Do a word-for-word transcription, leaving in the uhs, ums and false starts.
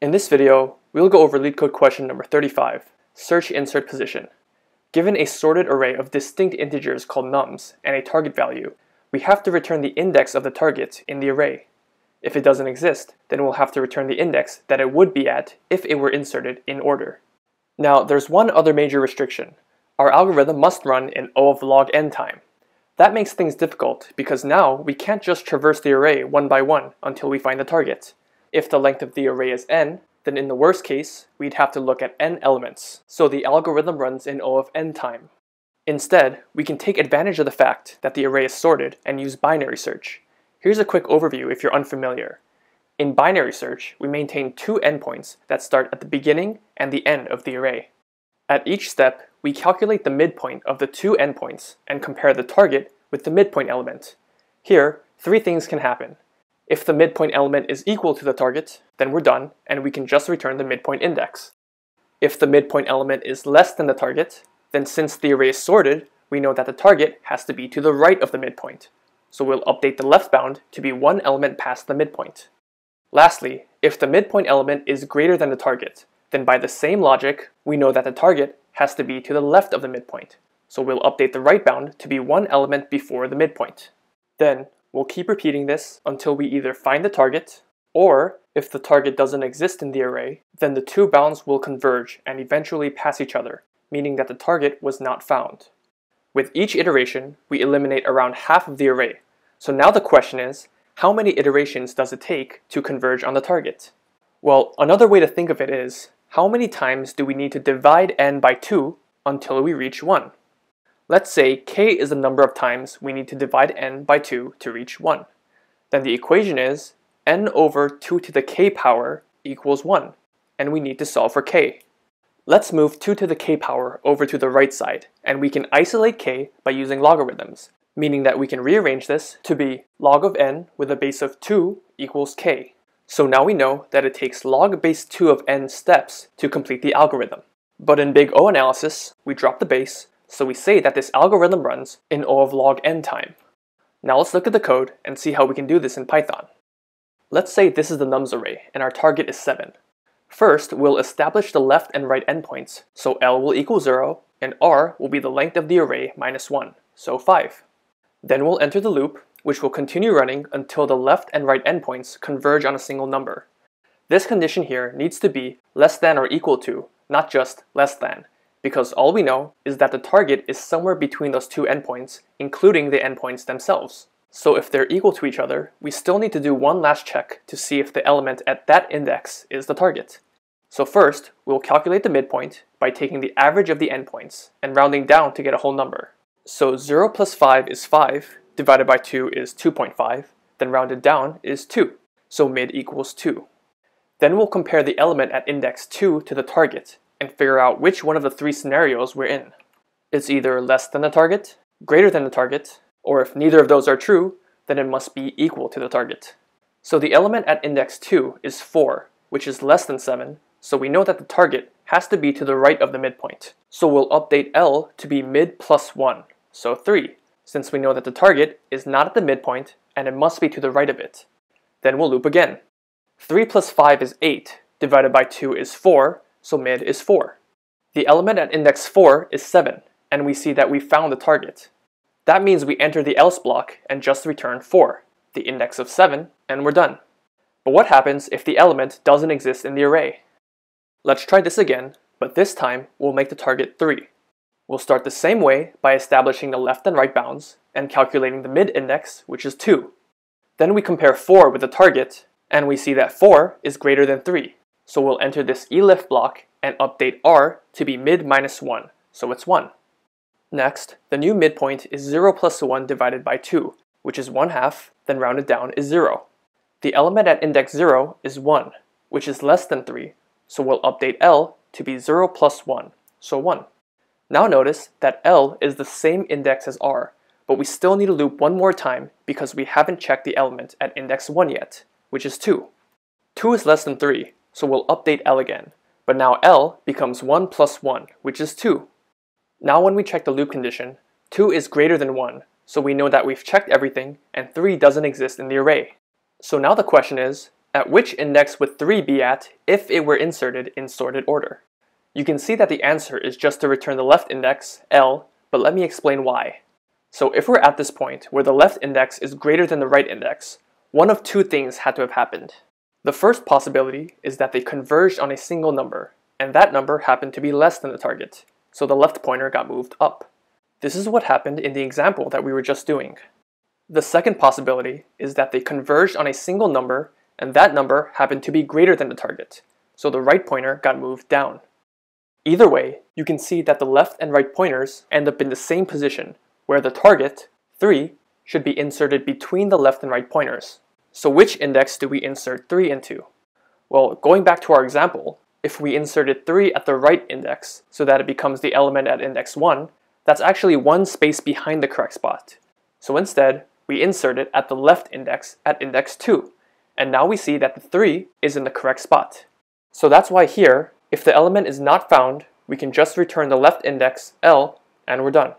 In this video, we will go over LeetCode question number thirty-five, search insert position. Given a sorted array of distinct integers called nums and a target value, we have to return the index of the target in the array. If it doesn't exist, then we'll have to return the index that it would be at if it were inserted in order. Now, there's one other major restriction. Our algorithm must run in O of log n time. That makes things difficult because now we can't just traverse the array one by one until we find the target. If the length of the array is n, then in the worst case, we'd have to look at n elements, so the algorithm runs in O of n time. Instead, we can take advantage of the fact that the array is sorted and use binary search. Here's a quick overview if you're unfamiliar. In binary search, we maintain two endpoints that start at the beginning and the end of the array. At each step, we calculate the midpoint of the two endpoints and compare the target with the midpoint element. Here, three things can happen. If the midpoint element is equal to the target, then we're done, and we can just return the midpoint index. If the midpoint element is less than the target, then since the array is sorted, we know that the target has to be to the right of the midpoint. So we'll update the left bound to be one element past the midpoint. Lastly, if the midpoint element is greater than the target, then by the same logic, we know that the target has to be to the left of the midpoint. So we'll update the right bound to be one element before the midpoint. Then, we'll keep repeating this until we either find the target, or if the target doesn't exist in the array, then the two bounds will converge and eventually pass each other, meaning that the target was not found. With each iteration, we eliminate around half of the array. So now the question is, how many iterations does it take to converge on the target? Well, another way to think of it is, how many times do we need to divide n by two until we reach one? Let's say k is the number of times we need to divide n by two to reach one. Then the equation is n over two to the k power equals one, and we need to solve for k. Let's move two to the k power over to the right side, and we can isolate k by using logarithms, meaning that we can rearrange this to be log of n with a base of two equals k. So now we know that it takes log base two of n steps to complete the algorithm. But in big O analysis, we drop the base, so we say that this algorithm runs in O of log n time. Now let's look at the code and see how we can do this in Python. Let's say this is the nums array and our target is seven. First, we'll establish the left and right endpoints, so L will equal zero and R will be the length of the array minus one, so five. Then we'll enter the loop, which will continue running until the left and right endpoints converge on a single number. This condition here needs to be less than or equal to, not just less than, because all we know is that the target is somewhere between those two endpoints, including the endpoints themselves. So if they're equal to each other, we still need to do one last check to see if the element at that index is the target. So first, we'll calculate the midpoint by taking the average of the endpoints and rounding down to get a whole number. So zero plus five is five, divided by two is two point five, then rounded down is two, so mid equals two. Then we'll compare the element at index two to the target, and figure out which one of the three scenarios we're in. It's either less than the target, greater than the target, or if neither of those are true, then it must be equal to the target. So the element at index two is four, which is less than seven, so we know that the target has to be to the right of the midpoint. So we'll update L to be mid plus one, so three, since we know that the target is not at the midpoint and it must be to the right of it. Then we'll loop again. three plus five is eight, divided by two is four, so mid is four. The element at index four is seven, and we see that we found the target. That means we enter the else block and just return four, the index of seven, and we're done. But what happens if the element doesn't exist in the array? Let's try this again, but this time we'll make the target three. We'll start the same way by establishing the left and right bounds and calculating the mid index, which is two. Then we compare four with the target, and we see that four is greater than three. So we'll enter this elif block and update R to be mid minus one, so it's one. Next, the new midpoint is zero plus one divided by two, which is one half, then rounded down is zero. The element at index zero is one, which is less than three, so we'll update L to be zero plus one, so one. Now notice that L is the same index as R, but we still need to loop one more time because we haven't checked the element at index one yet, which is two. two is less than three, so we'll update L again, but now L becomes one plus one, which is two. Now when we check the loop condition, two is greater than one, so we know that we've checked everything and three doesn't exist in the array. So now the question is, at which index would three be at if it were inserted in sorted order. You can see that the answer is just to return the left index, L, but let me explain why. So if we're at this point where the left index is greater than the right index, one of two things had to have happened. The first possibility is that they converged on a single number, and that number happened to be less than the target, so the left pointer got moved up. This is what happened in the example that we were just doing. The second possibility is that they converged on a single number, and that number happened to be greater than the target, so the right pointer got moved down. Either way, you can see that the left and right pointers end up in the same position, where the target, three, should be inserted between the left and right pointers. So which index do we insert three into? Well, going back to our example, if we inserted three at the right index so that it becomes the element at index one, that's actually one space behind the correct spot. So instead, we insert it at the left index at index two, and now we see that the three is in the correct spot. So that's why here, if the element is not found, we can just return the left index, L, and we're done.